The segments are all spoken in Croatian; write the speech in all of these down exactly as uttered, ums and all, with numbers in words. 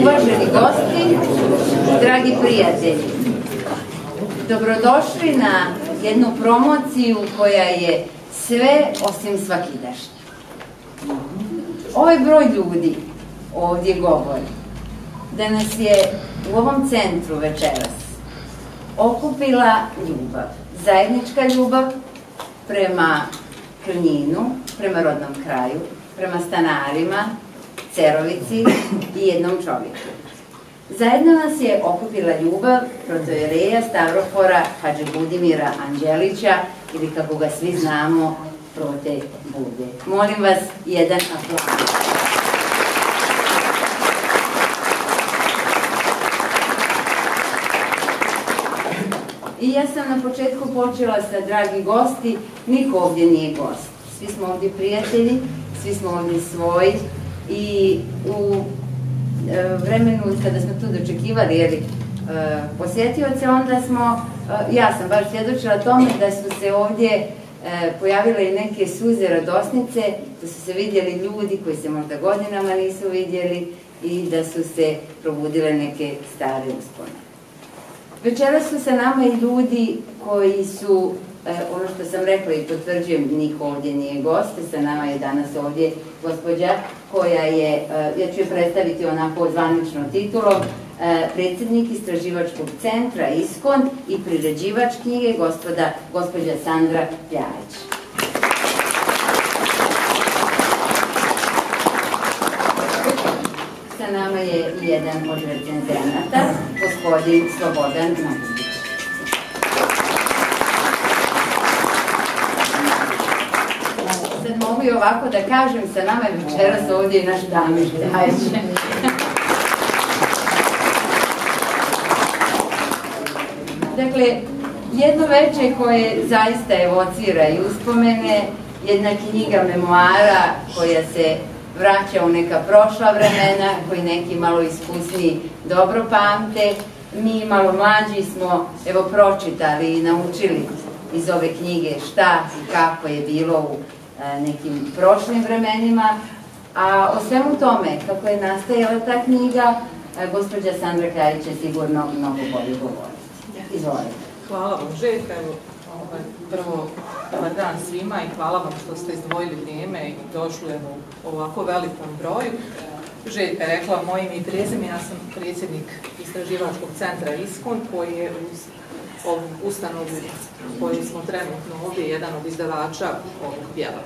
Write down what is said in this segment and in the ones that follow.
Uvaženi gosti, dragi prijatelji, dobrodošli na jednu promociju koja je sve osim svakidašnje. Ovaj broj ljudi ovdje govori da nas je u ovom centru večeras okupila ljubav, zajednička ljubav prema Krninu, prema rodnom kraju, prema Stanarima, Cerovici i jednom čovjeku. Zajedno nas je okupila ljubav protojereja Stavrofora Hadži Budimira Anđelića ili kako ga svi znamo, Prote Bude. Molim vas jedan aplauz. I ja sam na početku počela sa dragi gosti, niko ovdje nije gost. Svi smo ovdje prijatelji, svi smo ovdje svoji i u vremenu kada smo tu dočekivali posjetioce, onda smo, ja sam baš svjedočila tome da su se ovdje pojavile i neke suze radosnice, da su se vidjeli ljudi koji se možda godinama nisu vidjeli i da su se probudile neke stare uspomene. Večeras su sa nama i ljudi koji su, ono što sam rekla i potvrđujem, niko ovdje nije gost, sa nama je danas ovdje gospođa koja je, ja ću je predstaviti onako zvaničnom titulom, predsjednik Istraživačkog centra Iskon i priređivač knjige gospođa Sandra Pljaveć. Sa nama je i jedan od recenzenata, gospodin Slobodan Nogun. Mogu i ovako da kažem, sa nama je večeras ovdje i naš Damir. Dakle, jedno večer koje zaista evocira i uspomene, jedna knjiga memoara koja se vraća u neka prošla vremena, koji neki malo iskusni dobro pamte, mi malo mlađi smo evo pročitali i naučili iz ove knjige šta i kako je bilo u nekim prošlim vremenima, a o svemu tome, kako je nastajala ta knjiga, gospođa Sandra Pljaveć će sigurno mnogo bolje govoriti. Izvolite. Hvala vam, Željka. Prvo, dobar dan svima i hvala vam što ste izdvojili vrijeme i došli u ovako velikom broju. Željka je rekla moje ime i prezime, ja sam predsjednik Istraživačkog centra Iskon, koji je uz ovu ustanovu koju smo trenutno ovdje, jedan od izdavača ovog djela.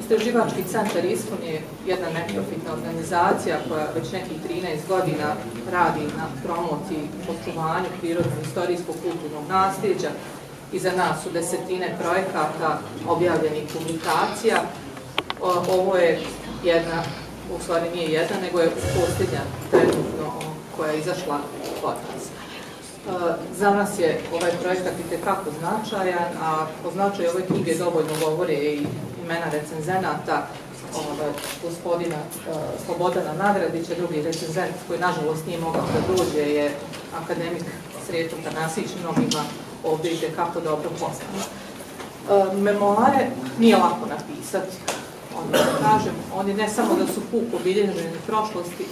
Istraživački centar Iskon je jedna neprofitna organizacija koja već nekih trinaest godina radi na promociji očuvanju prirodno-istorijsko-kulturnog nasljeđa. Iza nas su desetine projekata objavljenih publikacija. Ovo je jedna, u stvari nije jedna, nego je posljednja trenutno koja je izašla od nas. Za nas je ovaj projekat itekako značajan, a o značaju ove knjige dovoljno govore i imena recenzenata, gospodina Slobodana Nagradića, drugi recenzent koji nažalost nije mogao da dođe je akademik Srđan Tanasić, mnogima ovdje itekako dobro poznat. Memoare nije lako napisati, onda kažem, oni ne samo da su puk obilježeni prošlosti,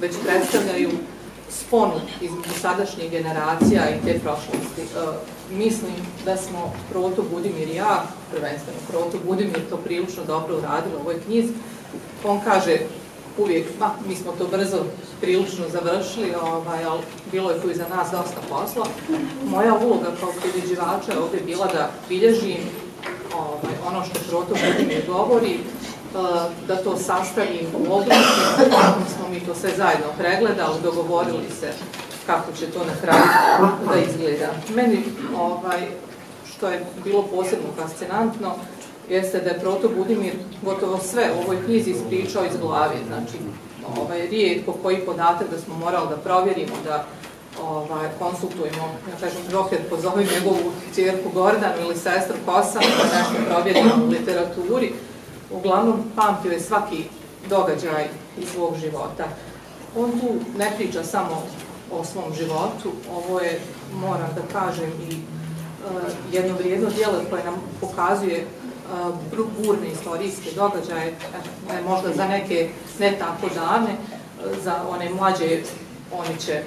već predstavljaju sponu između sadašnjih generacija i te prošlosti. Mislim da smo Proto Budimir i ja, prvenstveno Proto Budimir, to prilično dobro uradili u ovoj knjizi. On kaže uvijek, ma, mi smo to brzo prilično završili, ali bilo je tu i za nas dosta posla. Moja uloga kao priređivača je ovdje bila da bilježim ono što Proto Budimir govori, da to sastavim u obliku, kako smo mi to sve zajedno pregledali, dogovorili se kako će to na kraju da izgleda. Meni, što je bilo posebno fascinantno, jeste da je Proto Budimir gotovo sve u ovoj knjizi ispričao iz glave. Znači, rijetko koji podatak da smo morali da provjerimo, da konsultujemo, ja kažem, Roker pozove njegovu čerku Gordanu ili sestru Kosanu, da nešto provjerimo u literaturi. Uglavnom, pamtio je svaki događaj iz svog života. On tu ne priča samo o svom životu, ovo je, moram da kažem, i jedno vrijedno djelo koje nam pokazuje burne istorijske događaje, možda za neke ne tako dane, za one mlađe, oni će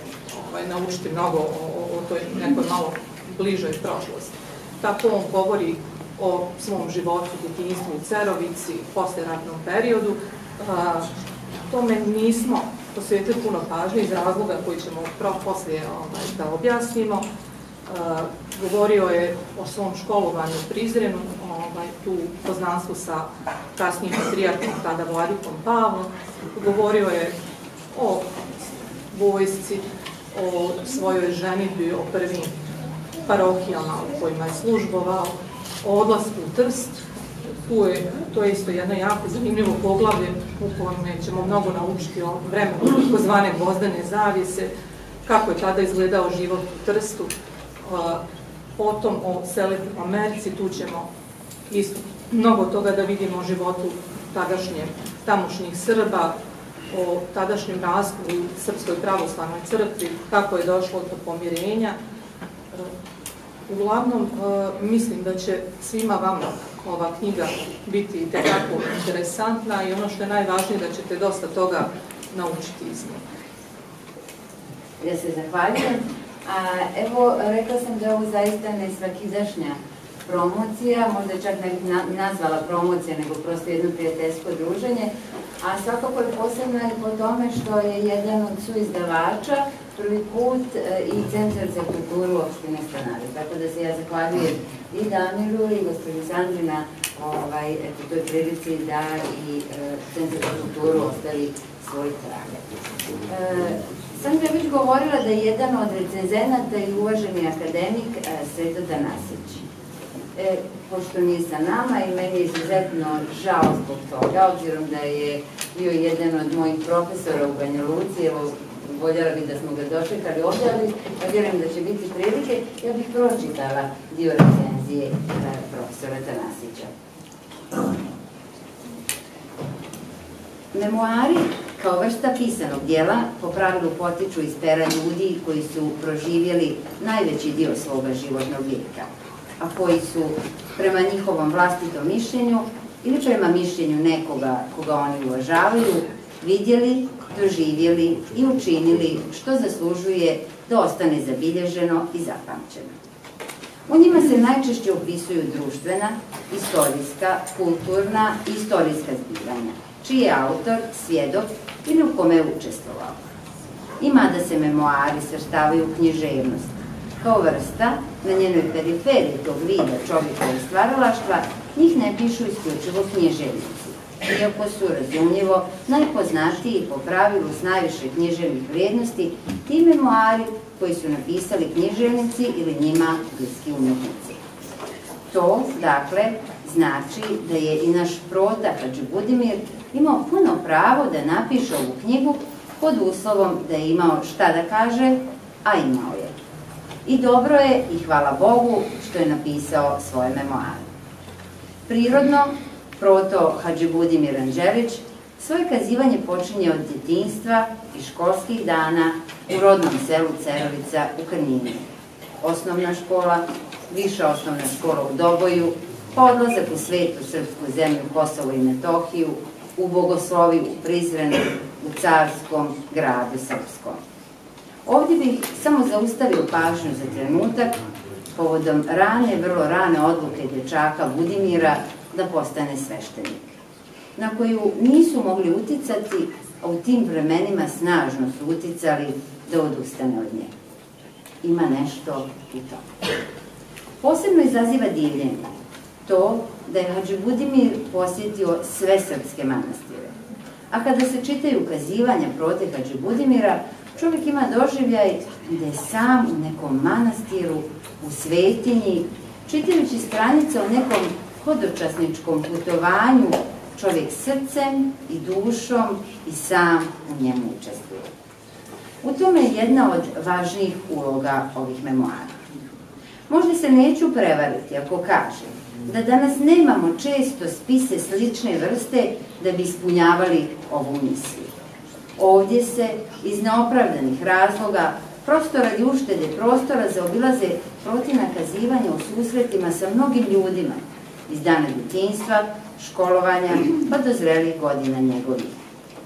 naučiti mnogo o toj nekoj malo bližoj prošlosti. Tako on govori o svom životu, djetinjstvu u Cerovici, posleratnom periodu. Tome nismo posvetili puno pažnje iz razloga koji ćemo poslije da objasnimo. Govorio je o svom školovanju u Prizrenu, tu poznanstvu sa kasnijim patrijarhom, tada vladikom Pavlom. Govorio je o vojsci, o svojoj ženitbi, o prvim parohijama u kojima je službovao, o odlasku u Trst. To je isto jedno jako zanimljivo poglavlje u kojem ćemo mnogo naučiti o vremenu takozvane gvozdene zavjese, kako je tada izgledao život u Trstu, potom o selektu u Americi, tu ćemo isto mnogo toga da vidimo o životu tamošnjih Srba, o tadašnjem raskolu u Srpskoj pravoslavnoj crkvi, kako je došlo do pomirenja. Uglavnom, mislim da će svima vama ova knjiga biti itekako interesantna i ono što je najvažnije da ćete dosta toga naučiti iz nje. Ja se zahvaljujem. Evo, rekla sam da je ovo zaista ne svakidašnja promocija, možda čak ne bih nazvala promocija, nego prosto jedno prijateljsko druženje, a svakako je posebna i po tome što je jedan od suizdavača prvi put i Centar za kulturu opštine Stanari. Tako da se ja zahvaljujem i Damiru i gospođi Sandri na toj prilici da i Centar za kulturu ostavi svoj trag. Sandra je već govorila da je jedan od recenzenata i uvaženi akademik Srđan Tanasić. Pošto nije sa nama i meni je izuzetno žao zbog toga, obzirom da je bio jedan od mojih profesora u Banja Luci, evo, voljela bih da smo ga dočekali ovdje, ali ja vjerujem da će biti prilike, ja bih pročitala dio recenzije profesora Tanasića. Memoari, kao vrsta pisanog dijela, po pravilu potiču iz pera ljudi koji su proživjeli najveći dio svoga životnog vijeka, a koji su prema njihovom vlastitom mišljenju ili prema mišljenju nekoga koga oni uvažavaju, vidjeli, doživjeli i učinili što zaslužuje da ostane zabilježeno i zapamćeno. U njima se najčešće opisuju društvena, istorijska, kulturna i istorijska zbivanja, čiji je autor, svjedok ili u kome je učestvovao. I mada se memoari svrstavaju u književnost, kao vrsta, na njenoj periferiji tog vida čovjeka i stvaralaštva, njih ne pišu isključivo književnici, iako su, razumljivo, najpoznatiji po pravilu s najviše književnih vrijednosti ti memoari koji su napisali književnici ili njima bliski umetnici. To, dakle, znači da je i naš protak Hadži Budimir imao puno pravo da napiše ovu knjigu pod uslovom da je imao šta da kaže, a imao je. I dobro je, i hvala Bogu, što je napisao svoje memoare. Prirodno, proto Hadži Budimir Anđelić svoje kazivanje počinje od djetinjstva i školskih dana u rodnom selu Cerovica u Krnini. Osnovna škola, viša osnovna škola u Doboju, odlazak u svetu srpsku zemlju Kosovo i Metohiju, u Bogosloviju, u Prizrenu, u carskom gradu srpskom. Ovdje bih samo zaustavio pažnju za trenutak povodom rane, vrlo rane odluke dječaka Budimira da postane sveštenik, na koju nisu mogli uticati, a u tim vremenima snažno su uticali da odustane od nje. Ima nešto i to. Posebno izaziva divljenje to da je Hadži Budimir posjetio sve srpske manastire. A kada se čitaju ukazivanja protiv Hadži Budimira, čovjek ima doživljaj da je sam u nekom manastiru, u svetinji, čitajući stranice o nekom hodočasničkom putovanju, čovjek srcem i dušom i sam u njemu učestvuje. U tome je jedna od važnijih uloga ovih memoara. Možda se neću prevariti ako kažem da danas nemamo često spise slične vrste da bi ispunjavali ovu misiju. Ovdje se, iz neopravdanih razloga, prosto radi uštede prostora zaobilaze protiv nakazivanja u susretima sa mnogim ljudima iz dana djetinjstva, školovanja, pa do zrelih godina njegovih.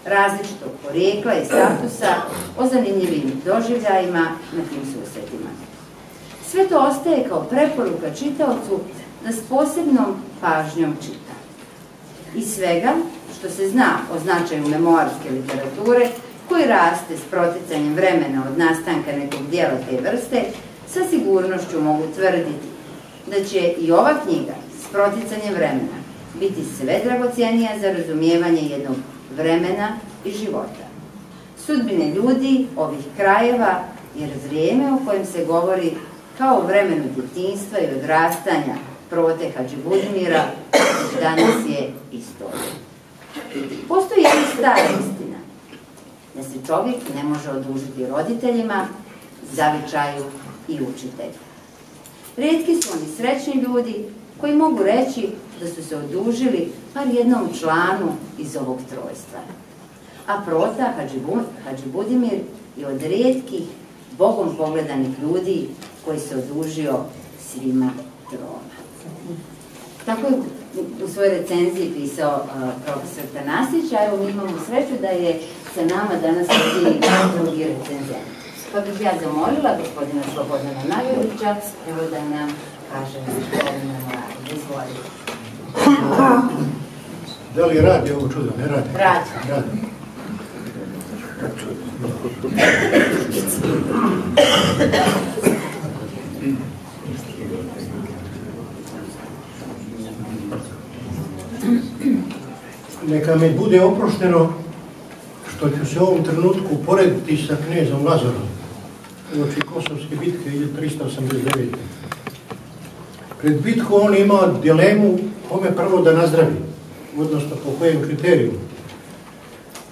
različitog porijekla i statusa, o zanimljivim doživljajima na tim susretima. Sve to ostaje kao preporuka čitaocu da s posebnom pažnjom čita. Iz svega što se zna o značaju memoarske literature, koji raste s proticanjem vremena od nastanka nekog dijela te vrste, sa sigurnošću mogu tvrditi da će i ova knjiga s proticanjem vremena biti sve dragocijenija za razumijevanje jednog vremena i života, sudbine ljudi, ovih krajeva, jer vrijeme o kojem se govori kao o vremenu djetinjstva i odrastanja prote Hadži Budimira, danas je istorija. Postoji jedna stara istina, da se čovjek ne može odužiti roditeljima, zavičaju i učitelju. Retki su oni srećni ljudi koji mogu reći da su se odužili par jednom članu iz ovog trojstva. A prota Hadži Budimir je od retkih, Bogom pogledanih ljudi koji se odužio svima troma. Tako je u svojoj recenziji pisao profesor Tanasić, a evo mi imamo sreću da je sa nama danas i drugi recenzent. Pa bih ja zamolila gospodina Slobodana Nogunovića, evo da nam kaže izvolite. Da li radi ovo čudo? Ne radi. Radi. Neka mi bude oprošteno što ću se u ovom trenutku porediti sa knezom Lazarom u oči Kosovske bitke hiljadu trista osamdeset devete. Pred bitku on ima dilemu kome prvo da nazdravi, odnosno po kojem kriteriju.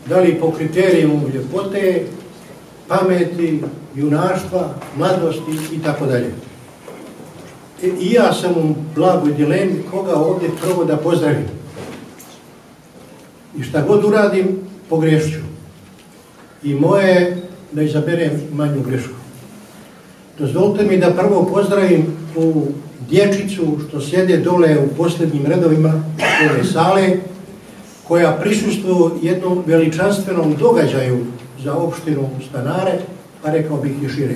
Da li po kriteriju ljepote, pameti, junaštva, mladosti i tako dalje. I ja sam u blagoj dilemi koga ovdje prvo da pozdravim. I šta god uradim, pogrešću. I moje je da izaberem manju grešku. Dozvolite mi da prvo pozdravim u dječicu što sjede dole u posljednjim redovima ove sale, koja prisustvuje jednom veličanstvenom događaju za opštinu Stanare, pa rekao bih i šire.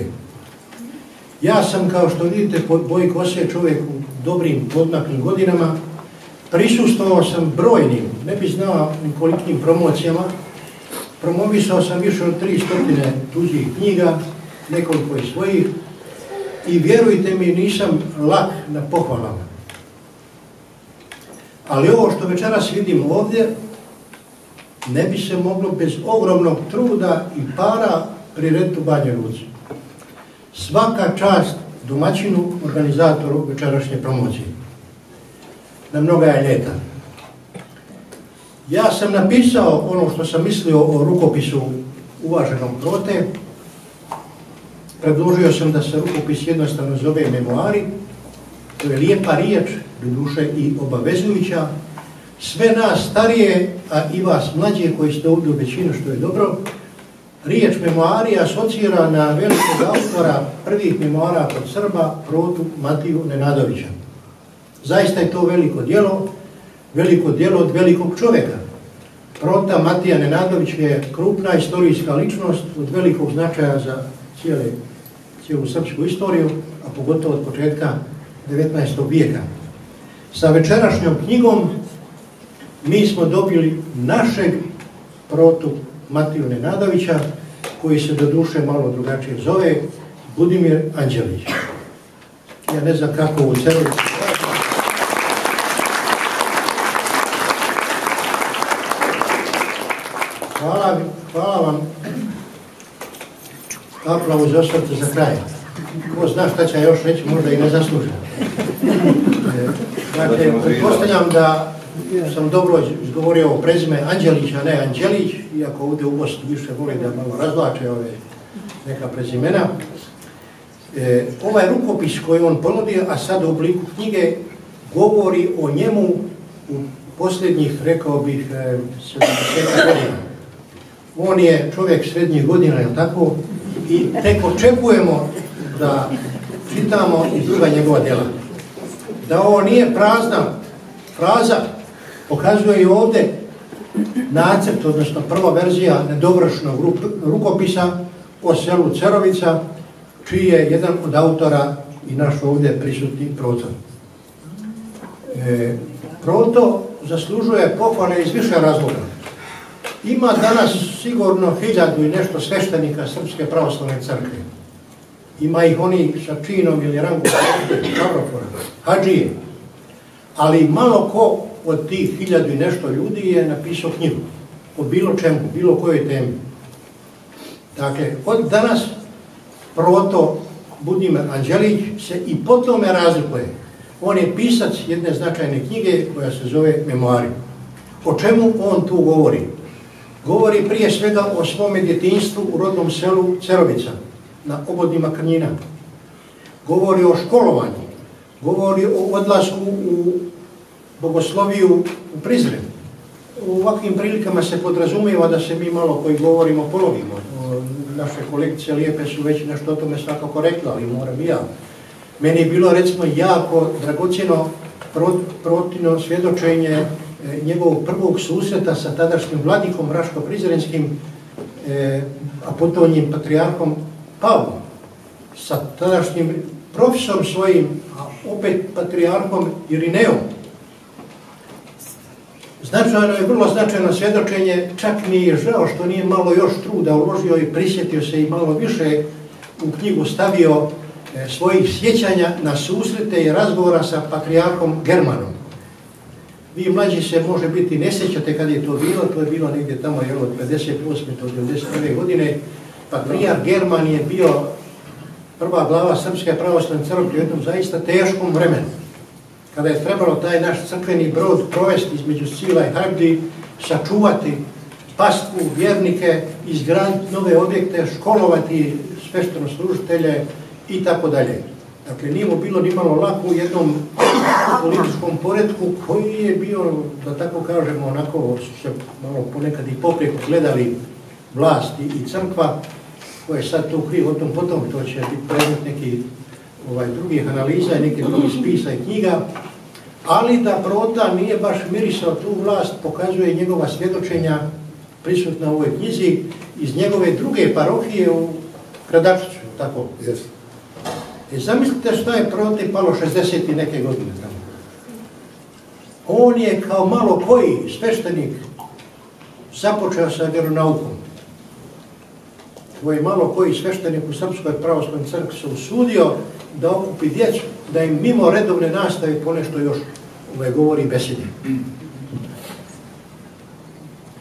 Ja sam, kao što vidite, boj kose, čovjek u dobrim podmaklim godinama, prisustvovao sam brojnim, ne bi znao nikolikim promocijama, promovisao sam više od tri stotine tuđih knjiga, nekoliko je svojih, i vjerujte mi, nisam lak na pohvalama. Ali ovo što večeras vidim ovdje, ne bi se moglo bez ogromnog truda i para prirediti u Banjoj Luci. Svaka čast domaćinu, organizatoru večerašnje promocije. Na mnoga je ljeta. Ja sam napisao ono što sam mislio o rukopisu uvaženom Prote. Predložio sam da se rukopis jednostavno zove memoari, to je lijepa riječ, doduše i obavezujuća. Sve nas starije, a i vas mlađe koji ste ovdje u većinu, što je dobro, riječ memoari asocira na velikog autora prvih memoara kod Srba, Protu Matiju Nenadovića. Zaista je to veliko djelo, veliko djelo od velikog čovjeka. Prota Matija Nenadović je krupna istorijska ličnost od velikog značaja za cijelu srpsku istoriju, a pogotovo od početka devetnaestog vijeka. Sa večerašnjom knjigom mi smo dobili našeg Protu Matiju Nenadovića, koji se doduše malo drugačije zove, Budimir Anđelić. Ja ne znam kako u Cerovici. Hvala, hvala vam. Aplauz ostavite za kraj. Ko zna šta će još reći, možda i ne zaslužen. Dakle, pretpostavljam da sam dobro izgovorio o prezime Anđelića, ne Anđelić, iako ovdje u Bosni više vole da malo razvlače ove neka prezimena. Ovaj rukopis koji on ponudio, a sad u obliku knjige, govori o njemu u posljednjih, rekao bih, sedamdeset godina. On je čovjek srednjih godina, je li tako? I tek očekujemo da čitamo i druga njegova djela. Da ovo nije prazna fraza, pokazuje i ovdje nacrt, odnosno prva verzija nedovršnog rukopisa o selu Cerovica, čiji je jedan od autora i naš ovdje prisutni Proto. E, Proto zaslužuje pohvale iz više razloga. Ima danas sigurno hiljadu i nešto sveštenika Srpske pravoslavne crkve. Ima ih oni sa činom ili rangom pravofora, hadžije. Ali malo ko od tih hiljadu i nešto ljudi je napisao knjigu o bilo čemu, bilo kojoj temi. Dakle, od danas Proto Budimir Anđelić se i po tome razlikuje. On je pisac jedne značajne knjige koja se zove Memoari. O čemu on tu govori? Govori prije svega o svome djetinjstvu u rodnom selu Cerovica, na obodima Krnina. Govori o školovanju, govori o odlasku u bogosloviju u Prizren. U ovakvim prilikama se podrazumijeva da se mi malo koji govorimo polovimo. Naše kolekcije lijepe su već nešto o tome svakako rekla, ali moram i ja. Meni je bilo recimo jako dragocjeno protivno svjedočenje njegovog prvog susreta sa tadašnjim vladikom raško-prizrenskim, e, a potonjim patrijarhom Pavlom, sa tadašnjim profesorom svojim, a opet patrijarhom Irineom. Značajno je, vrlo značajno svjedočenje, čak mi je žao što nije malo još truda uložio i prisjetio se i malo više u knjigu stavio e, svojih sjećanja na susrete i razgovora sa patrijarhom Germanom. Vi mlađi se može biti ne sjećate kad je to bilo, to je bilo negdje tamo jel, od pedeset osme do devedeset prve godine. Patrijarh German je bio prva glava Srpske pravoslavne crkve u jednom zaista teškom vremenu. Kada je trebalo taj naš crkveni brod provesti između Scila i Hajbdi, sačuvati pastvu, vjernike, izgraditi nove objekte, školovati sveštvenoslužitelje i tako dalje. Dakle, nije mu bilo ni malo lako u jednom političkom poretku koji je bio, da tako kažemo, onako su se malo ponekad i poprijeko gledali vlasti i crkva, koja je sad tu kriv, o tom potom, to će biti predmet neki ovaj, drugih analiza i nekih drugih spisa i knjiga, ali da Proto nije baš mirisao tu vlast, pokazuje njegova svjedočenja prisutna u ovoj knjizi iz njegove druge parohije u Gradačiću, tako? Yes. E, zamislite što je Proto palo šezdeset i neke godine tamo. On je kao malo koji sveštenik započeo sa vjeronaukom. To je malo koji sveštenik u Srpskoj pravoslavnoj crkvi se usudio da okupi djecu, da im mimo redovne nastave ponešto još ovaj, govori besedi.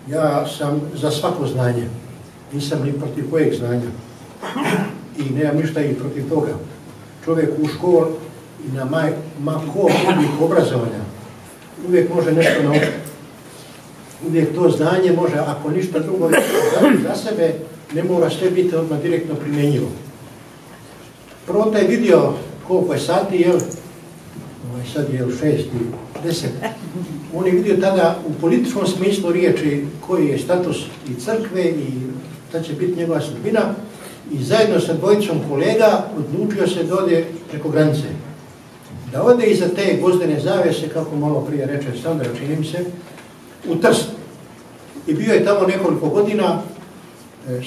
Ja sam za svako znanje, nisam ni protiv kojeg znanja i nemam ništa i protiv toga. Čovjek u škol i na ma, ma ko oblik obrazovanja uvijek može nešto naučiti. Uvijek to znanje može, ako ništa drugo za sebe, ne mora sve biti odmah direktno primjenjivo. Proto je vidio koliko je sati, jel, sad je šest i deset, on je vidio tada u političkom smislu riječi koji je status i crkve i šta će biti njegova sudbina i zajedno sa dvojicom kolega odlučio se da ode preko granice. Da ode iza te gozdene zavjese, kako malo prije reče Sandra, činim se, u Trst. I bio je tamo nekoliko godina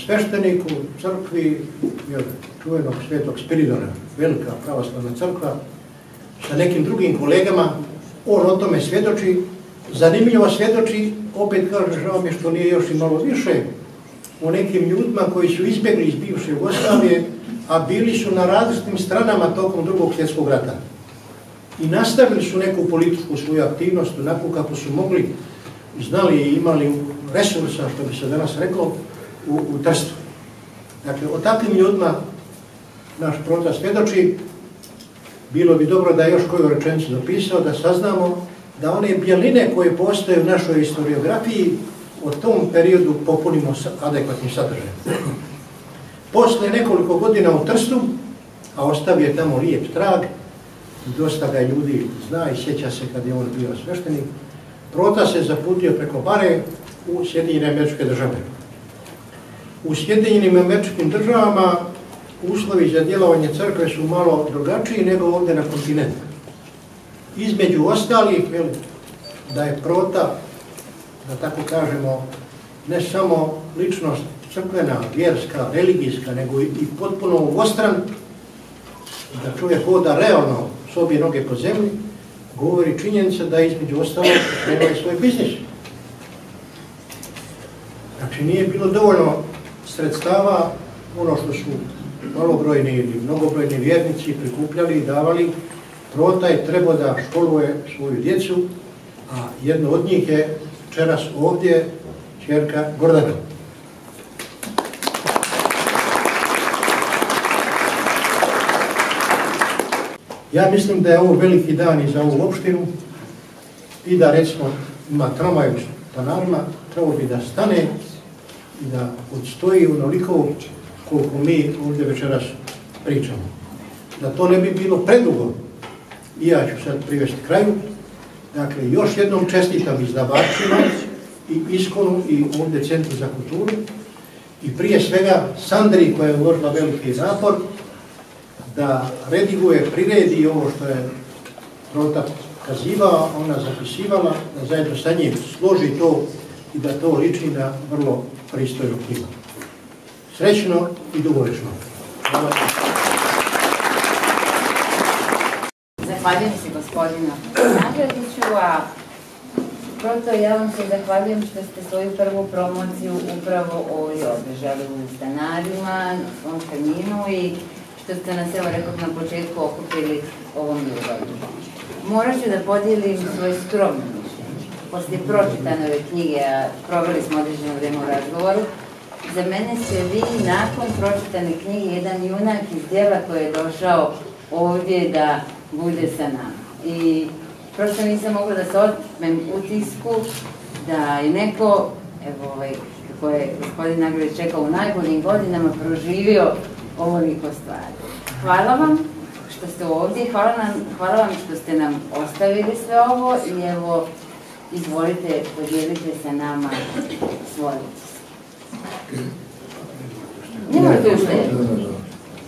svešteniku crkvi čuvenog svetog Spiridona, velika pravoslavna crkva, sa nekim drugim kolegama, on o tome svjedoči, zanimljivo svjedoči, opet kaže, žao mi što nije još i malo više, o nekim ljudima koji su izbjegli iz bivše Jugoslavije, a bili su na različitim stranama tokom Drugog svjetskog rata. I nastavili su neku političku svoju aktivnost, onako kako su mogli, znali i imali resursa, što bi se danas reklo, U, u Trstu. Dakle, o takvim ljudima naš Proto svjedoči, bilo bi dobro da je još koju rečenicu dopisao, da saznamo da one bjeline koje postoje u našoj historiografiji o tom periodu popunimo sa adekvatnim sadržajem. Posle nekoliko godina u Trstu, a ostavio je tamo lijep trag, dosta ga ljudi zna i sjeća se kad je on bio sveštenik, Proto se zaputio preko Bare u Sjedinjene Američke Države. U Sjedinjenim Američkim Državama uslovi za djelovanje crkve su malo drugačiji nego ovdje na kontinentu. Između ostalih, da je Proto da tako kažemo, ne samo ličnost crkvena, vjerska, religijska, nego i potpuno ostran, da čovjek hoda realno s obje noge po zemlji, govori činjenica da između ostalo pokrenuo svoj biznis. Znači nije bilo dovoljno sredstava, ono što su malobrojni ili mnogobrojni vjernici prikupljali i davali, protaj treba da školuje svoju djecu, a jedna od njih je večeras ovdje ćerka Gordana. Ja mislim da je ovo veliki dan i za ovu opštinu i da recimo ima tramvaj u Stanarima, trebao bi da stane i da odstoji onoliko koliko mi ovdje večeras pričamo. Da to ne bi bilo predugo, i ja ću sad privesti kraju. Dakle, još jednom čestitam izdavačima i Iskonu i ovdje Centru za kulturu i prije svega Sandri koja je uložila veliki napor da rediguje, priredi ovo što je Prota kazivala, ona zapisivala, da zajedno sa njim složi to i da to liči na vrlo pristojnu knjigu. Srećno i dugovječno. Zahvaljujem se gospodinu Anđeliću, a proto ja vam se zahvaljujem što ste svoju prvu promociju upravo ovdje održali u Stanarima, u Krninu i što ste nas, evo rekao, na početku okupili ovom ljubavlju. Morat ću da podijelim svoje skromno mišljenje. Poslije pročitane ove knjige, a proveli smo određeno vreme u razgovoru, za mene ste vi nakon pročitane knjige jedan junak iz djela koji je došao ovdje da bude sa nama. I prosto nisam mogla da se otmem utisku da je neko, evo ovaj, kako je gospodin Anđelić čekao u najboljim godinama, proživio ovoliko stvari. Hvala vam što ste ovdje, hvala, nam, hvala vam što ste nam ostavili sve ovo i evo, izvolite, podijelite sa nama svoje utiske. Ne morate još jedno.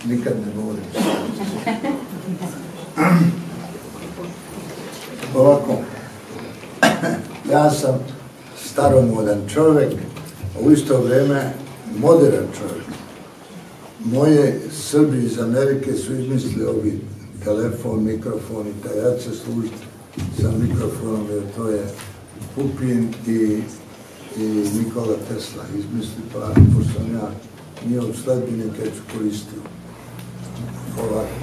Nikad ne govorim. Ovako, ja sam staromodan čovjek, u isto vrijeme modern čovjek. Moje Srbi iz Amerike su izmislili ovi telefon, mikrofon i taj. Ja ću se služiti sa mikrofonom jer to je Pupin i Nikola Tesla izmislili, pa pošto sam ja nije od sledbine kada ću koristio. Ovako.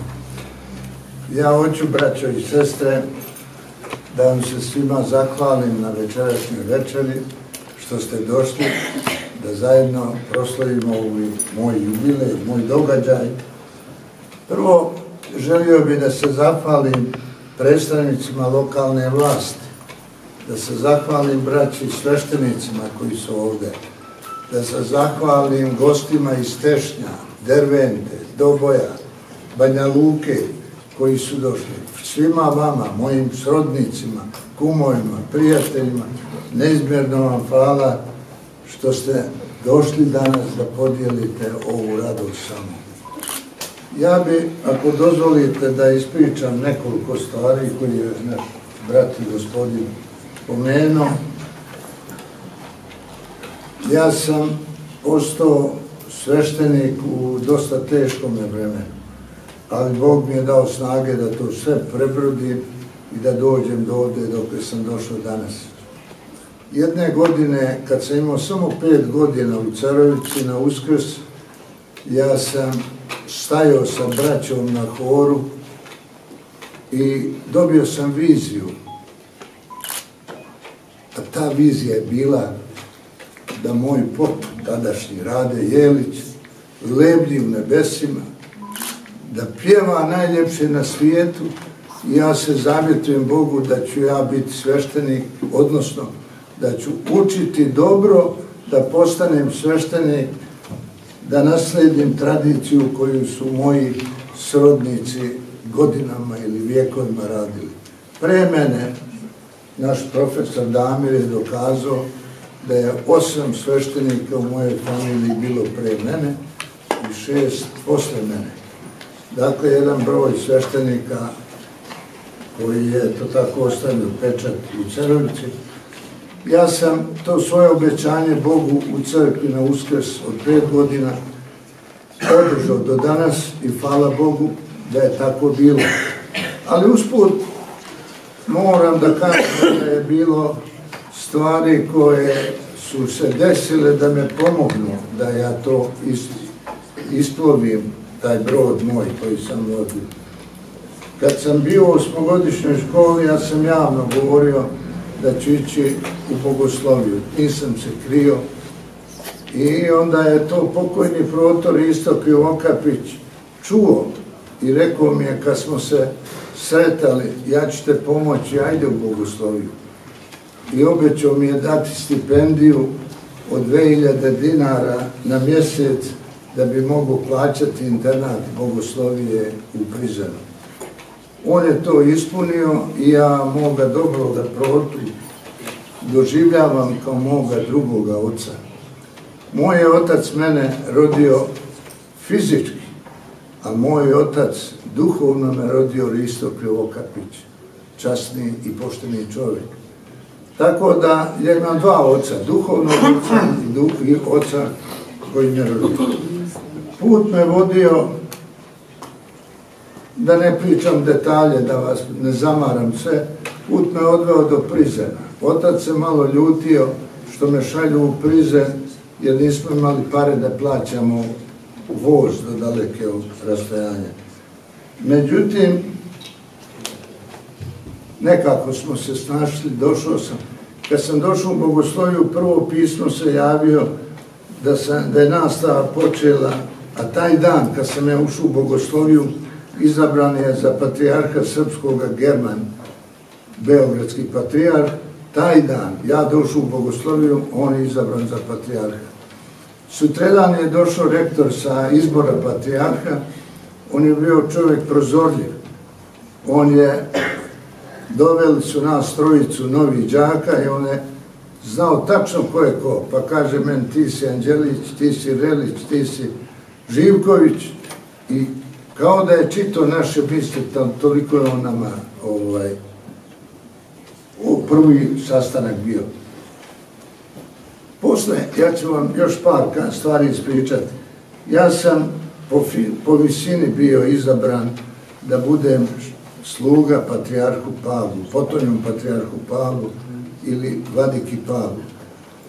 Ja hoću, braćo i sestre, da vam se svima zahvalim na večerašnjoj večeri što ste došli, da zajedno proslavimo moj jubilej, moj događaj. Prvo, želio bih da se zahvalim predstavnicima lokalne vlasti, da se zahvalim braći sveštenicima koji su ovdje, da se zahvalim gostima iz Tešnja, Dervente, Doboja, Banja Luke, koji su došli. Svima vama, mojim srodnicima, kumovima, prijateljima, neizmjerno vam hvala što ste došli danas da podijelite ovu radost sa mnom. Ja bi, ako dozvolite, da ispričam nekoliko stvari koje je naš brat i gospodin pomenuo. Ja sam postao sveštenik u dosta teškom vremenu, ali Bog mi je dao snage da to sve prebrodim i da dođem do ovdje dok sam došao danas. Jedne godine, kad sam imao samo pet godina u Cerovici na Uskrs, ja sam stajao sa braćom na horu i dobio sam viziju. A ta vizija je bila da moj pop, tadašnji Rade Jelić, lebdi u nebesima, da pjeva najljepše na svijetu i ja se zavjetujem Bogu da ću ja biti sveštenik, odnosno da ću učiti dobro, da postanem sveštenik, da naslijedim tradiciju koju su moji srodnici godinama ili vijekovima radili. Pre mene naš profesor Damir je dokazao da je osam sveštenika u mojoj familiji bilo pre mene i šest posle mene. Dakle, jedan broj sveštenika koji je to tako ostavio pečat u Cerovici, Ja sam to svoje obećanje Bogu u crkvi na Uskrs od pet godina održao do danas i hvala Bogu da je tako bilo. Ali usput moram da kažem da je bilo stvari koje su se desile da me pomognu da ja to isplovim, taj brod moj koji sam vodio. Kad sam bio u osmogodišnjoj školi, ja sam javno govorio da ću ići u Bogosloviju. Nisam se krio. I onda je to pokojni protor Risto Priolokapić čuo i rekao mi je, kad smo se sretali, ja ću te pomoći, ajde u Bogosloviju. I obećao mi je dati stipendiju od dve hiljade dinara na mjesec da bi mogu plaćati internat Bogoslovije u Prizrenu. On je to ispunio i ja moga dobroga protu doživljavam kao moga drugoga oca. Moj je otac mene rodio fizički, a moj otac duhovno me rodio Risto Priolokapić, časni i pošteni čovjek. Tako da ja imam dva oca, duhovnog oca i duhovnog oca koji me rodio. Put me vodio, da ne pričam detalje, da vas ne zamaram sve, put me odveo do Prizrena. Otac se malo ljutio što me šalju u Prizren, jer nismo imali pare da plaćamo voz do daleke rastojanja. Međutim, nekako smo se snašli, došao sam. Kad sam došao u Bogosloviju, prvo pismo se javio da, sam, da je nastava počela, a taj dan kad sam ja ušao u Bogosloviju, izabran je za patrijarha srpskog German, beogradski patrijarh. Taj dan, ja došao u Bogosloviju, on je izabran za patrijarha. Sutredan je došao rektor sa izbora patrijarha, on je bio čovjek prozorljiv. On je, doveli su nas trojicu novih đaka i on je znao tačno ko je ko, pa kaže meni ti si Anđelić, ti si Relić, ti si Živković i kao da je čitao naše misli, toliko je on nama ovaj, prvi sastanak bio. Posle, ja ću vam još par stvari ispričati. Ja sam po, po visini bio izabran da budem sluga patrijarhu Pavlu, potonjom patrijarhu Pavlu ili vladiki Pavlu.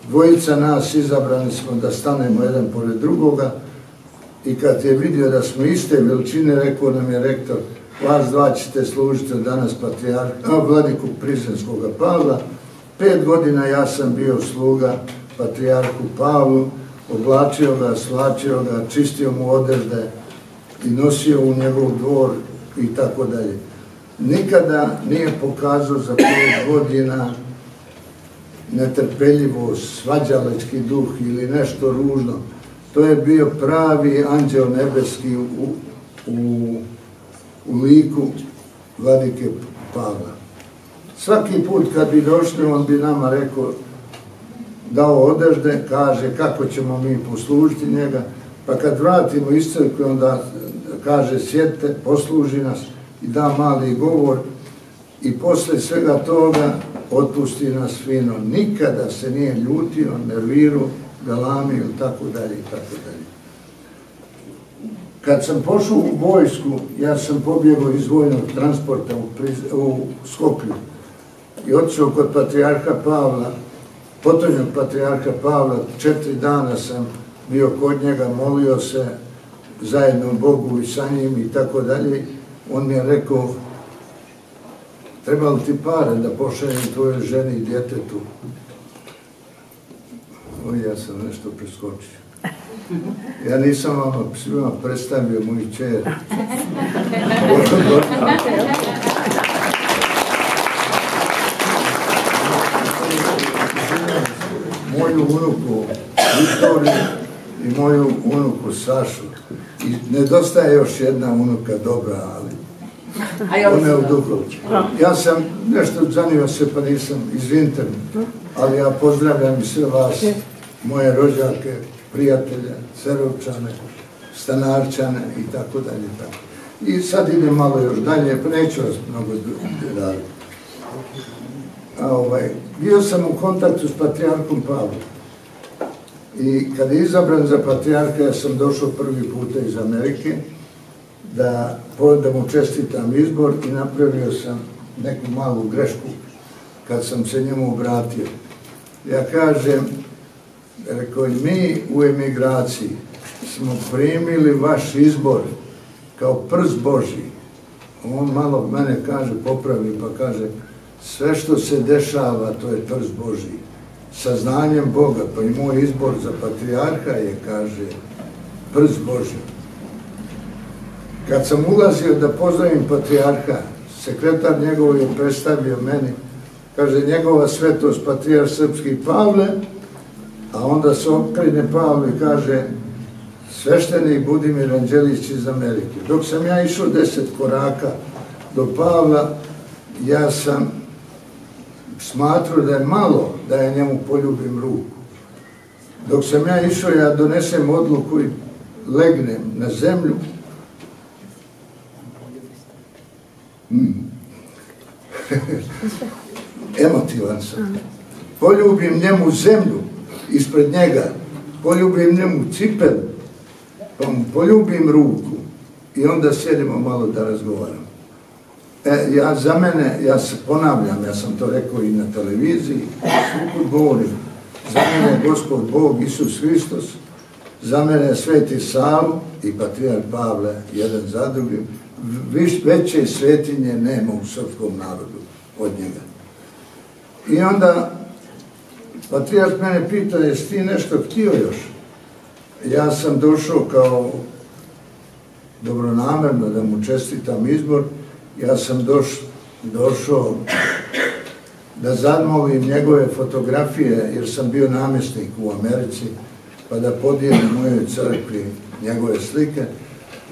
Dvojica nas izabrani smo da stanemo jedan pored drugoga. I kad je vidio da smo iste veličine, rekao nam je rektor, vas dva ćete služiti od danas vladiku Prizrenskog Pavla. Pet godina ja sam bio sluga patrijarhu Pavlu, oblačio ga, svlačio ga, čistio mu odrede i nosio u njegov dvor i tako dalje. Nikada nije pokazao za pet godina netrpeljivost, svađalački duh ili nešto ružno. To je bio pravi anđeo nebeski u, u, u liku vladike Pavla. Svaki put kad bi došli, on bi nama rekao, dao odežde, kaže kako ćemo mi poslužiti njega, pa kad vratimo iz crkve, onda kaže sjedite, posluži nas i da mali govor i posle svega toga otpusti nas fino. Nikada se nije ljutio, nervirao, galami ili tako dalje i tako dalje. Kad sam pošao u vojsku, ja sam pobjegao iz vojnog transporta u Skoplju i otišao kod patrijarha Pavla, potonjog patrijarha Pavla, četiri dana sam bio kod njega, molio se zajedno Bogu i sa njim i tako dalje. On mi je rekao, treba li ti pare da pošaljem tvojoj ženi i djetetu? O, ja sam nešto preskočio. Ja nisam vama svima predstavio moju čer. Moju unuku Viktoriju i moju unuku Sašu. I nedostaje još jedna unuka dobra, ali ona je u Duhoviću. Ja sam nešto zanio se, pa nisam, izvinite mi, ali ja pozdravljam i sve vas, moje rođake, prijatelje, Cerovčane, Stanarčane i tako dalje. I sad idem malo još dalje, pa neću vas mnogo raditi. bio sam u kontaktu s patrijarkom Pavlom. I kada je izabran za patrijarka, ja sam došao prvi puta iz Amerike da mu čestitam izbor i napravio sam neku malu grešku kad sam se njemu obratio. Ja kažem, rekao, mi u emigraciji smo primili vaš izbor kao prst Božji. On malo mene kaže, popravi pa kaže, sve što se dešava to je prst Božji. Sa znanjem Boga, pa i moj izbor za patrijarha je, kaže, prst Božji. Kad sam ulazio da pozdravim patrijarha, sekretar njegov je predstavio meni, kaže, njegova svetost patrijarh srpski Pavle, a onda se okrene Pavle i kaže, sveštenik Budimir Anđelić iz Amerike. Dok sam ja išao deset koraka do Pavla, ja sam smatrao da je malo da ja njemu poljubim ruku. Dok sam ja išao, ja donesem odluku i legnem na zemlju. Emotivan sam. Poljubim njemu zemlju ispred njega, poljubim njemu cipelu, pa mu poljubim ruku i onda sjedimo malo da razgovaramo. Ja za mene, ja se ponavljam, ja sam to rekao i na televiziji, svukut govorim, za mene je Gospod Bog, Isus Hristos, za mene je Sveti Savo i patrijarh Pavle, jedan za drugim, veće svetinje nema u srpskom narodu od njega. I onda patrijarh mene pita, jesi ti nešto htio još? Ja sam došao kao dobronamerno da mu čestitam izbor. Ja sam došao da zamolim njegove fotografije, jer sam bio namjesnik u Americi, pa da podijelim u mojoj crkvi njegove slike.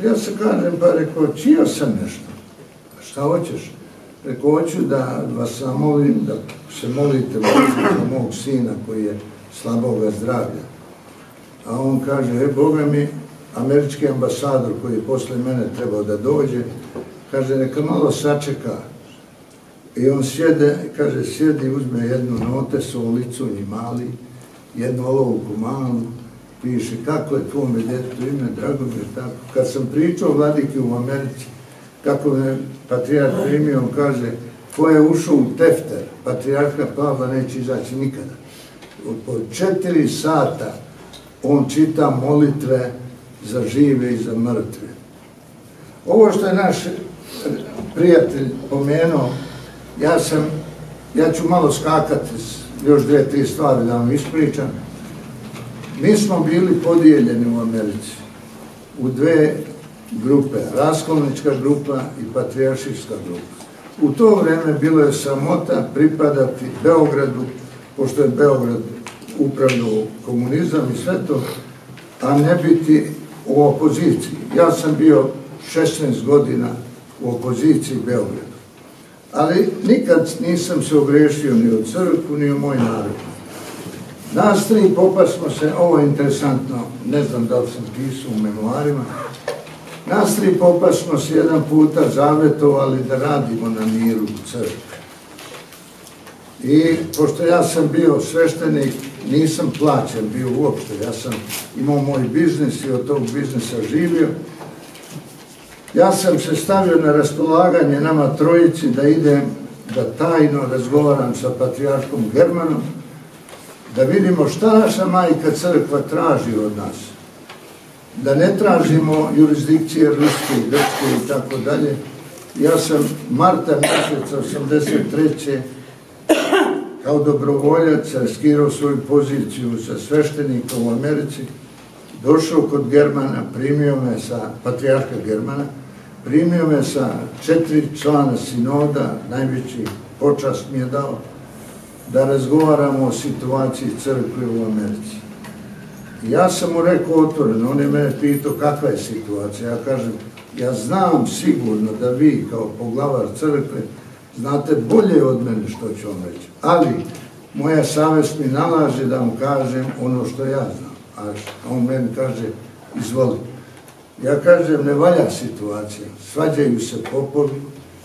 Ja sam kažem, pa rekao, čio sam nešto? Šta hoćeš? Rekao, hoću da vas zamolim, da se molite za mog sina koji je slaboga zdravlja. A on kaže, e, Boga mi, američki ambasador koji je posle mene trebao da dođe, kaže, neka malo sačeka. I on sjede, kaže, sjedi, uzme jednu notesu, o licunji mali, jednu olovku malu, piše, kako je tvojme djetetu ime, drago mi je tako. Kad sam pričao vladiki u Americi, kako me patrijarh primio, on kaže, ko je ušao u tefter, patrijarha Pavla neće izaći nikada. Od četiri sata on čita molitve za žive i za mrtve. Ovo što je naš prijatelj pomenuo, ja sam, ja ću malo skakati, još dve, tri stvari da vam ispričam. Mi smo bili podijeljeni u Americi u dve grupe, raskolnička grupa i patrijaršijska grupa. U to vreme bilo je sramota pripadati Beogradu, pošto je Beograd upravljao komunizam i sve to, a ne biti u opoziciji. Ja sam bio šesnaest godina u opoziciji Beogradu. Ali nikad nisam se ogrešio ni u crkvu, ni u moj narod. Nas tri popa smo se, ovo je interesantno, ne znam da li sam pisao u memoarima, nas tri popa smo se jedan puta zavetovali da radimo na miru u crkvi. I pošto ja sam bio sveštenik, nisam plaćen bio uopšte, ja sam imao moj biznis i od tog biznisa živio. Ja sam se stavio na raspolaganje nama trojici da idem, da tajno razgovaram sa patrijarhom Germanom, da vidimo šta naša majka crkva traži od nas. Da ne tražimo jurisdikcije ruske, grčke i tako dalje. Ja sam marta mjeseca osamdeset treće kao dobrovoljac riskirao svoju poziciju sa sveštenikom u Americi, došao kod Germana, primio me sa, patrijarha Germana, primio me sa četiri člana sinoda, najveći počast mi je dao, da razgovaramo o situaciji crkve u Americi. Ja sam mu rekao otvoreno, on je mene pitao kakva je situacija. Ja kažem, ja znam sigurno da vi kao poglavar crkve znate bolje od mene što ću vam reći, ali moja savjest mi nalaže da vam kažem ono što ja znam. A on meni kaže, izvoli. Ja kažem, ne valja situacija. Svađaju se popovi,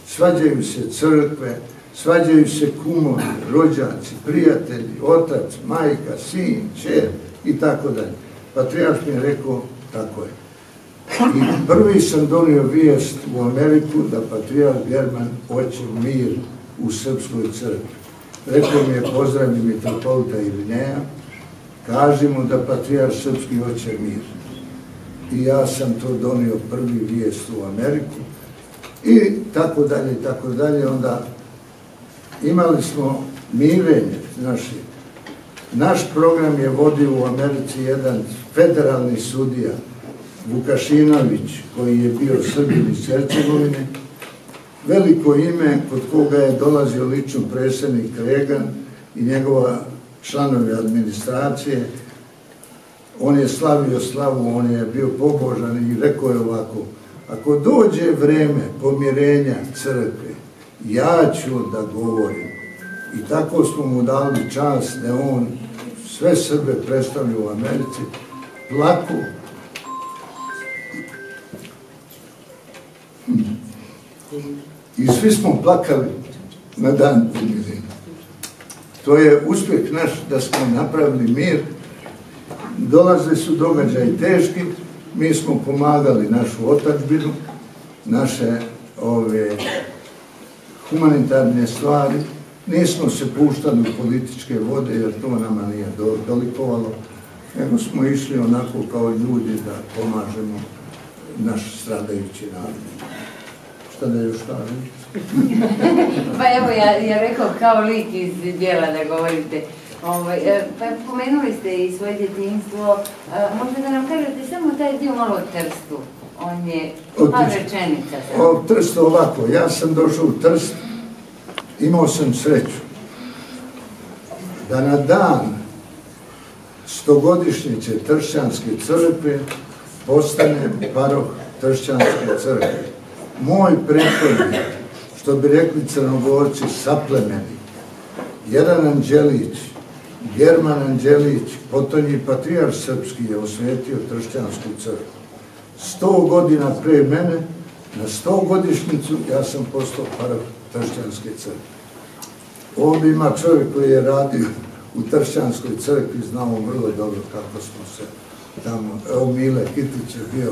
svađaju se crkve, Svađaju se kumovi, rođaci, prijatelji, otac, majka, sin, čer i tako dalje. Patrijarh mi je rekao, tako je. I prvi sam donio vijest u Ameriku da patrijarh German hoće mir u Srpskoj crkvi. Rekao mi je, pozdravi mitropolita Irineja, kaži mu da patrijarh srpski hoće mir. I ja sam to donio prvi vijest u Ameriku i tako dalje, i tako dalje. Onda imali smo mirenje, znači, naš program je vodio u Americi jedan federalni sudija, Vukašinović, koji je bio Srbin iz Hercegovine, veliko ime kod koga je dolazio lično predsjednik Regan i njegova članovi administracije. On je slavio slavu, on je bio pobožan i rekao je ovako, ako dođe vreme pomirenja crkve, ja ću da govorim. I tako smo mu dali čast da on sve Srbe predstavlja u Americi, plaku. I svi smo plakali na dan pomirenja. To je uspjeh naš da smo napravili mir. Dolazili su događaji teški, mi smo pomagali našu otadžbinu, naše ove humanitarne stvari, nismo se puštali u političke vode jer to nama nije dolikovalo, nego smo išli onako kao ljudi da pomažemo naš stradajući narod. Šta da još kažem? Pa evo, ja rekao kao lik iz djela da govorite. Pa pomenuli ste i svoje djetinjstvo, možda da nam kažete samo taj dio malo o Trstu, on je par rečenica. O Trstu ovako, ja sam došao u Trst, imao sam sreću da na dan stogodišnjice Tršćanske crkve postanem paroh Tršćanske crkve. Moj prethodnik, što bi rekli Crnogorci, saplemeni, jedan Anđelić, German Anđelić, potonji patrijarh srpski je osvetio Tršćansku crkvu. Sto godina pre mene, na stogodišnjicu, ja sam postao paroh Tršćanske crkve. Ovdje ima čovjek koji je radio u Tršćanskoj crkvi, znamo vrlo dobro kako smo se tamo, evo Mile Kitić je bio,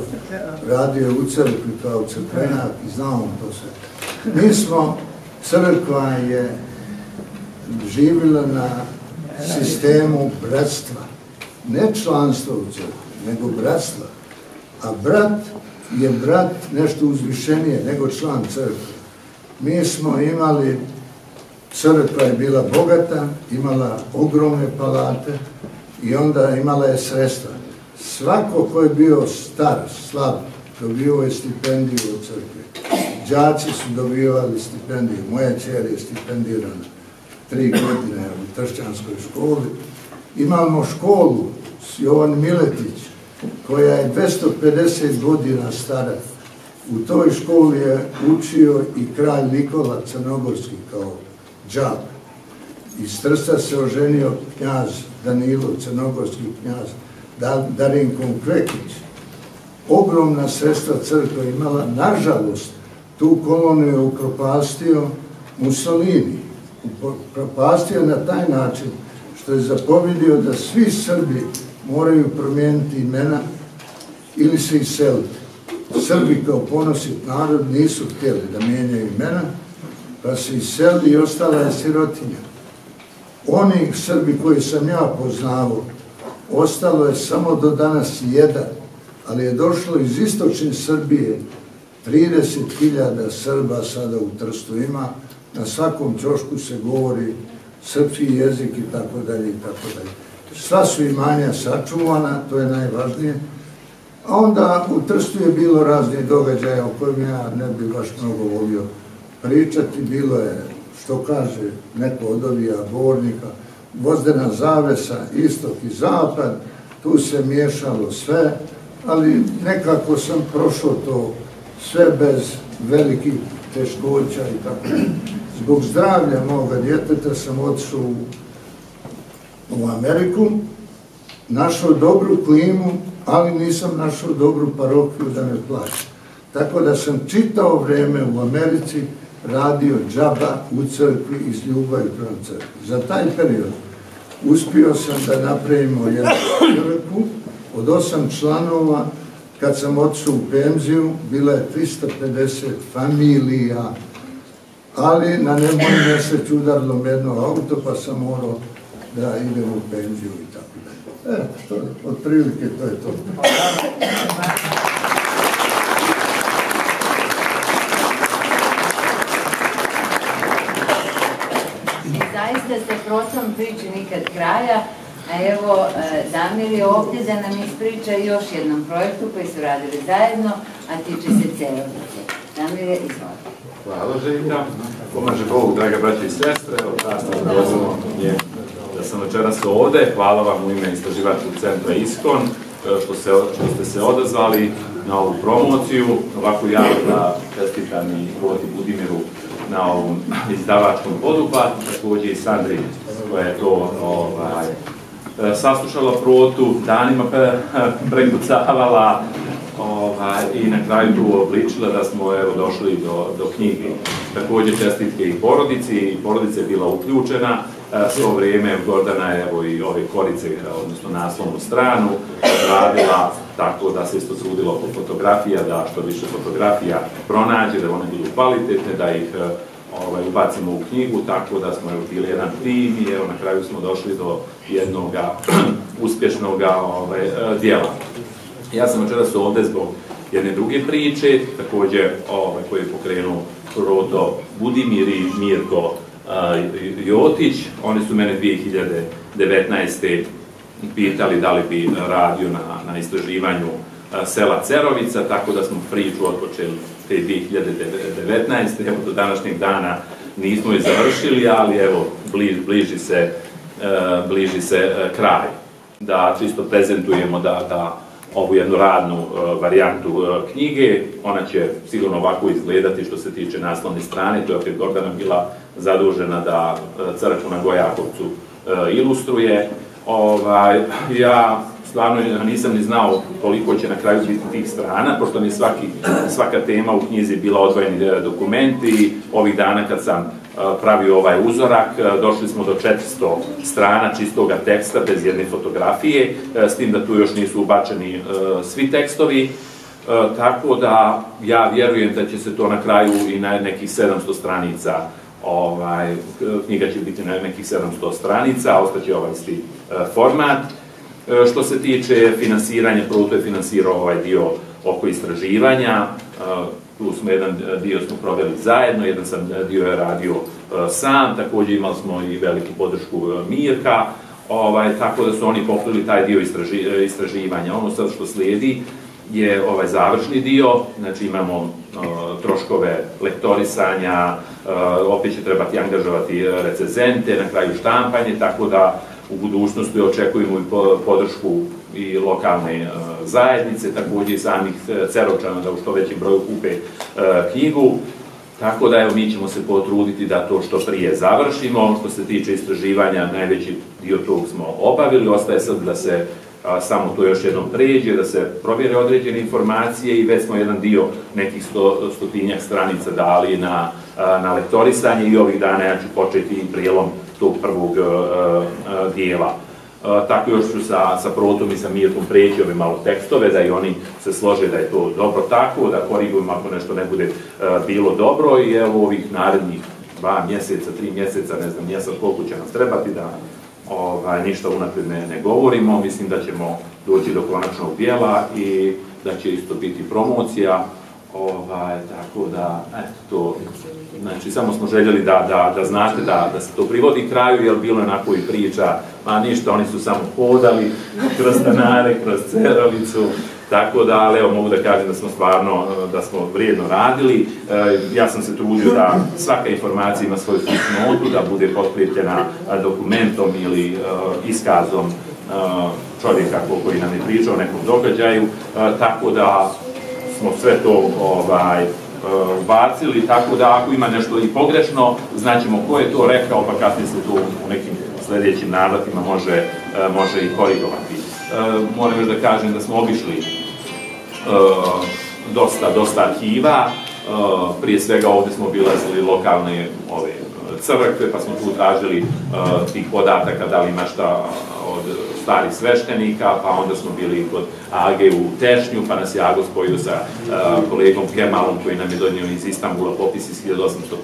radio je u crkvi kao crkvenak i znamo to sve. Mi smo, crkva je živjela na sistemu bratstva, ne članstva u crkvi, nego bratstva. A brat je brat nešto uzvišenije nego član crkve. Mi smo imali, crkva je bila bogata, imala ogromne palate i onda imala je sredstva. Svako ko je bio star, slab, dobio je stipendiju u crkvi. Đaci su dobivali stipendiju, moja ćera je stipendirana tri godine u Tršćanskoj školi. Imamo školu, Jovan Miletić, koja je dvesta pedeset godina stara. U toj školi je učio i kralj Nikola Crnogorski kao đak. Iz Trsta se oženio knjaz Danilo, crnogorski knjaz Darinkom Krekić. Ogromna sredstva crkva imala, nažalost, tu koloniju je upropastio Mussolini. Upropastio na taj način što je zapovjedio da svi Srbi moraju promijeniti imena ili se iseliti. Srbi kao ponosit narod nisu htjeli da mijenjaju imena, pa se iselili i ostala je sirotinja. Oni Srbi koji sam ja poznavao, ostalo je samo do danas jedan, ali je došlo iz istočne Srbije, trideset hiljada Srba sada u Trstu ima, na svakom ćošku se govori srpski jezik i tako dalje i tako dalje. Sva su imanja sačuvana, to je najvažnije. A onda u Trstu je bilo raznih događaja o kojima ja ne bi baš mnogo volio pričati. Bilo je, što kaže neko od ovih govornika, vozdena zavesa, istok i zapad, tu se miješalo sve, ali nekako sam prošao to sve bez velikih teškoća i tako. Zbog zdravlja moga djeteta sam otišao u Ameriku, našao dobru klimu, ali nisam našao dobru parohiju da me plaća. Tako da sam čitao vreme u Americi radio džaba u crkvi i s ljubavi prema crkvi. Za taj period uspio sam da napravimo jednu crkvu od osam članova. Kad sam otišao u penziju, bila je tristo pedeset familija, ali na nemoju nesreću udarilo jedno auto, pa sam morao da idem u penziju i tako da. Eto, od prilike to je to. Zaista se procom priče nikad kraja, a evo Damir je ovdje da nam ispriča još jednom projektu koji su radili zajedno, a tiče se Cerovice. Damir je izvod. Hvala Živka. Pomaže Bog, draga braća i sestre, evo časno zadovoljstvo mi je da sam večeras ovdje. Hvala vam u ime istraživačkog centra Iskon što ste se odazvali na ovu promociju. Ovako ja da čestitam i Budimiru na ovom izdavačkom poduhvatu, također i Sandri koja je to saslušala protu, danima pregucavala i na kraju tu obličila da smo došli do knjige. Također čestitke i porodici, i porodica je bila uključena, svo vrijeme Gordana je i ove korice, odnosno naslovnu stranu, radila tako da se isto trudilo oko fotografija, da što više fotografija pronađe, da one budu kvalitetne, da ih ubacimo u knjigu, tako da smo bili jedan tim i na kraju smo došli do jednog uspješnog dijela. Ja sam večeras ovdje zbog jedne druge priče, također koje je pokrenuo Rodo Budimir i Mirko Jotić. Oni su mene dvije hiljade devetnaeste. pitali da li bi radio na istraživanju sela Cerovica, tako da smo priču otpočeli te dvije hiljade devetnaeste. Evo, do današnjeg dana nismo je završili, ali evo, bliži se kraj. Da čisto prezentujemo da ovu jednu radnu varijantu knjige, ona će sigurno ovako izgledati što se tiče naslovne strane, to je opet Gordana bila zadužena da crkvu na Gojakovcu ilustruje. Ja stvarno nisam ni znao koliko će na kraju biti tih strana, pošto mi je svaka tema u knjizi bila odvojeni dokumenti. Ovih dana kad sam pravio ovaj uzorak, došli smo do četiristo strana čistoga teksta bez jedne fotografije, s tim da tu još nisu ubačeni svi tekstovi, tako da ja vjerujem da će se to na kraju i na nekih sedamsto stranica, knjiga će biti na nekih sedamsto stranica, ostaće ovaj isti format. Što se tiče finansiranja, prvo to je finansirao ovaj dio oko istraživanja, tu smo jedan dio smo proveli zajedno, jedan sam dio je radio sam, također imali smo i veliku podršku Mirka, tako da su oni pokrili taj dio istraživanja. Ono sad što slijedi je ovaj završni dio, znači imamo troškove lektorisanja, opet će trebati angažovati recenzente, na kraju štampanje, tako da u budućnosti očekujemo i podršku i lokalne zajednice, također i samih Cerovčana da u što većem broju kupe knjigu. Tako da evo mi ćemo se potruditi da to što prije završimo. Što se tiče istraživanja, najveći dio tog smo obavili, ostaje sad da se samo to još jednom pređe, da se provjere određene informacije i već smo jedan dio nekih stotinjak stranica dali na lektorisanje i ovih dana ja ću početi i prijelom tog prvog dijela. Tako još ću sa Protom i sa Mirkom preći ove malo tekstove, da i oni se slože da je to dobro tako, da korigujemo ako nešto ne bude bilo dobro i evo ovih narednih dva mjeseca, tri mjeseca, ne znam, nije sad koliko će nas trebati da ništa unaprijed ne govorimo. Mislim da ćemo doći do konačnog dijela i da će isto biti promocija, tako da, eto, to, znači, samo smo željeli da znate da se to privodi kraju, jer bilo je onako i priča, a ništa, oni su samo hodali kroz Stanare, kroz Cerovicu, tako da, ali evo, mogu da kažem da smo stvarno, da smo vrijedno radili. Ja sam se trudio da svaka informacija ima svoju fusnotu, da bude potkrijepljena dokumentom ili iskazom čovjeka koji nam je pričao o nekom događaju, tako da smo sve to ubacili, tako da ako ima nešto i pogrešno, znaćemo ko je to rekao, pa kasnije se to u nekim sljedećim navratima može i korigovati. Moram još da kažem da smo obišli dosta, dosta arhiva, Prije svega ovdje smo obilazili lokalne crkve, pa smo tu tražili tih podataka, da li ima šta od starih sveštenika, pa onda smo bili kod Age u Tešnju, pa nas je Ago spojio sa kolegom Kemalom koji nam je donio iz Istambula popis iz hiljadu osamsto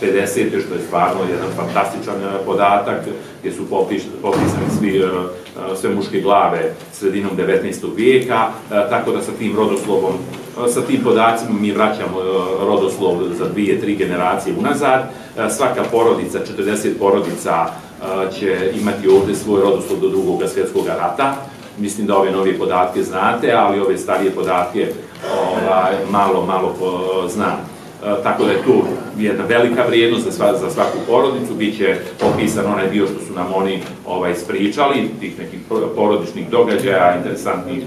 pedesete. Što je stvarno jedan fantastičan podatak gdje su popisani sve muške glave sredinom devetnaestog vijeka, tako da sa tim rodoslovom, sa tim podacima mi vraćamo rodoslov za dvije, tri generacije unazad. Svaka porodica, četrdeset porodica će imati ovdje svoj rodoslov do Drugog svjetskog rata. Mislim da ove nove podatke znate, ali ove starije podatke malo, malo znam. Tako da je tu jedna velika vrijednost za svaku porodicu. Biće popisan onaj dio što su nam oni ispričali, tih nekih porodičnih događaja, interesantnih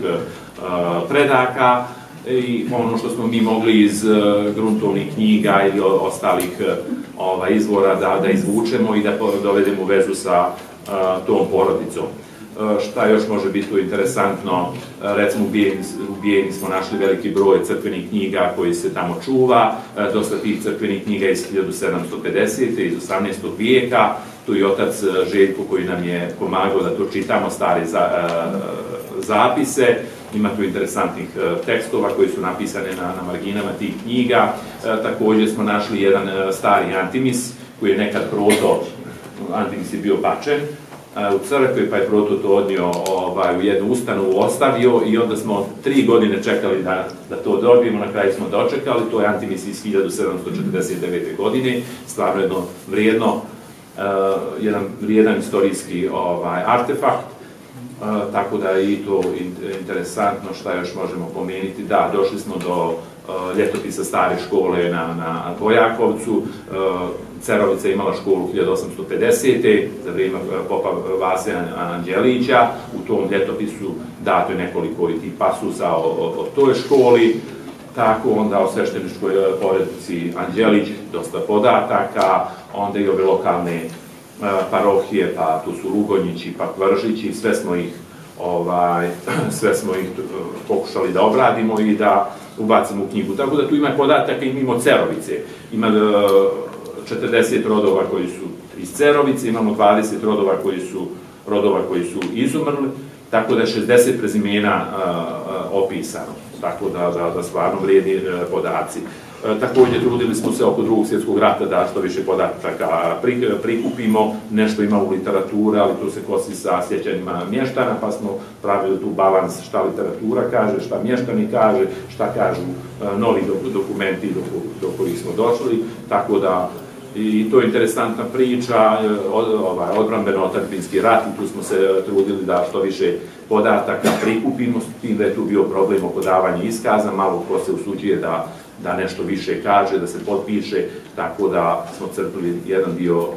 predaka, i ono što smo mi mogli iz gruntovnih knjiga ili ostalih izvora da izvučemo i da dovedemo vezu sa tom porodicom. Šta još može biti tu interesantno, recimo u Bijeni smo našli veliki broj crkvenih knjiga koji se tamo čuva, dosta tih crkvenih knjiga iz hiljadu sedamsto pedesete. iz osamnaestog vijeka, tu i otac Željko koji nam je pomagao da to čitamo stare zapise. Ima tu interesantnih tekstova koji su napisane na marginama tih knjiga. Također smo našli jedan stari antimis koji je nekad proto, antimis je bio bačen u crkvi, pa je proto to odnio u jednu ustanovu, ostavio, i onda smo tri godine čekali da to dobijemo. Na kraju smo dočekali, to je antimis iz hiljadu sedamsto četrdeset devete godine, stvarno jedno vrijedno, jedan vrijedan istorijski artefakt. Tako da je i to interesantno. Šta još možemo pomeniti? Da, došli smo do ljetopisa stare škole na Dvojakovcu. Cerovica je imala školu hiljadu osamsto pedesete. za vrijeme popa Vasija Anđelića. U tom ljetopisu dato je nekoliko i tih pasusa o toj školi. Tako, onda o svešteničkoj porodici Anđelić, dosta podataka, onda i ove lokalne parohije, pa tu su Lugonjići, pa Kvržići, sve smo ih sve smo ih pokušali da obradimo i da ubacimo u knjigu. Tako da tu ima podataka i mimo Cerovice. Ima četrdeset rodova koji su iz Cerovice, imamo dvadeset rodova koji su rodova koji su izumrli, tako da je šezdeset prezimena opisano. Tako da stvarno vrijedni podaci. Također trudili smo se oko Drugog svjetskog rata da što više podataka prikupimo. Nešto ima u literatura, ali to se kosi sa sjećanjima mještana, pa smo pravili tu balans šta literatura kaže, šta mještani kaže, šta kažu novi dokumenti do kojih smo došli. Tako da i to je interesantna priča, odbrambeno-otadžbinski rat, i tu smo se trudili da što više podataka prikupimo, s tim da je tu bio problem oko davanja iskaza, malo ko se usuđuje da da nešto više kaže, da se potpiše, tako da smo crpili jedan dio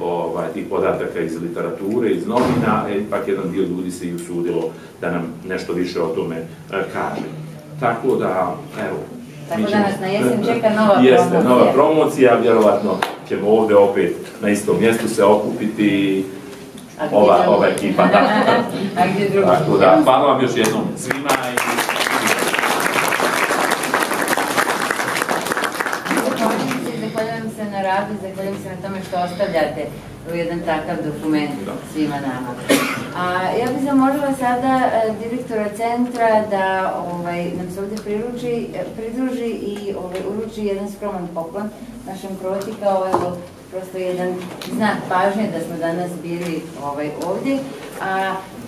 tih podataka iz literature, iz novina, ipak jedan dio ljudi se i usudilo da nam nešto više o tome kaže. Tako da, evo... Tako da nas na jesen čeka nova promocija. Jeste, nova promocija, vjerovatno ćemo ovdje opet na istom mjestu se okupiti ova ekipa. Tako da, hvala vam još jednom svima. Zahvaljujem se na tome što ostavljate u jedan takav dokument svima nama. Ja bih zamolila sada direktora centra da nam se ovdje pridruži i uruči jedan skroman poklon našem kroti, kao prosto jedan znak pažnje da smo danas bili ovdje.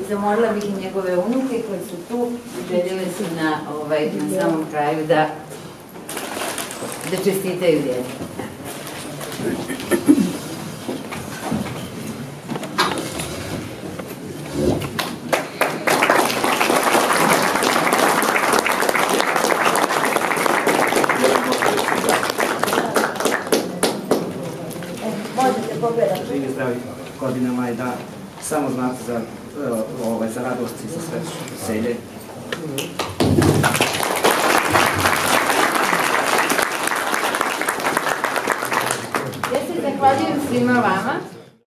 Zamolila bih i njegove unuke koje su tu i željele su na samom kraju da čestitaju djecu. Možete pogledati. Živim zdravih godinama i da samo znate za radost i za sve selje. Hvala svima vama.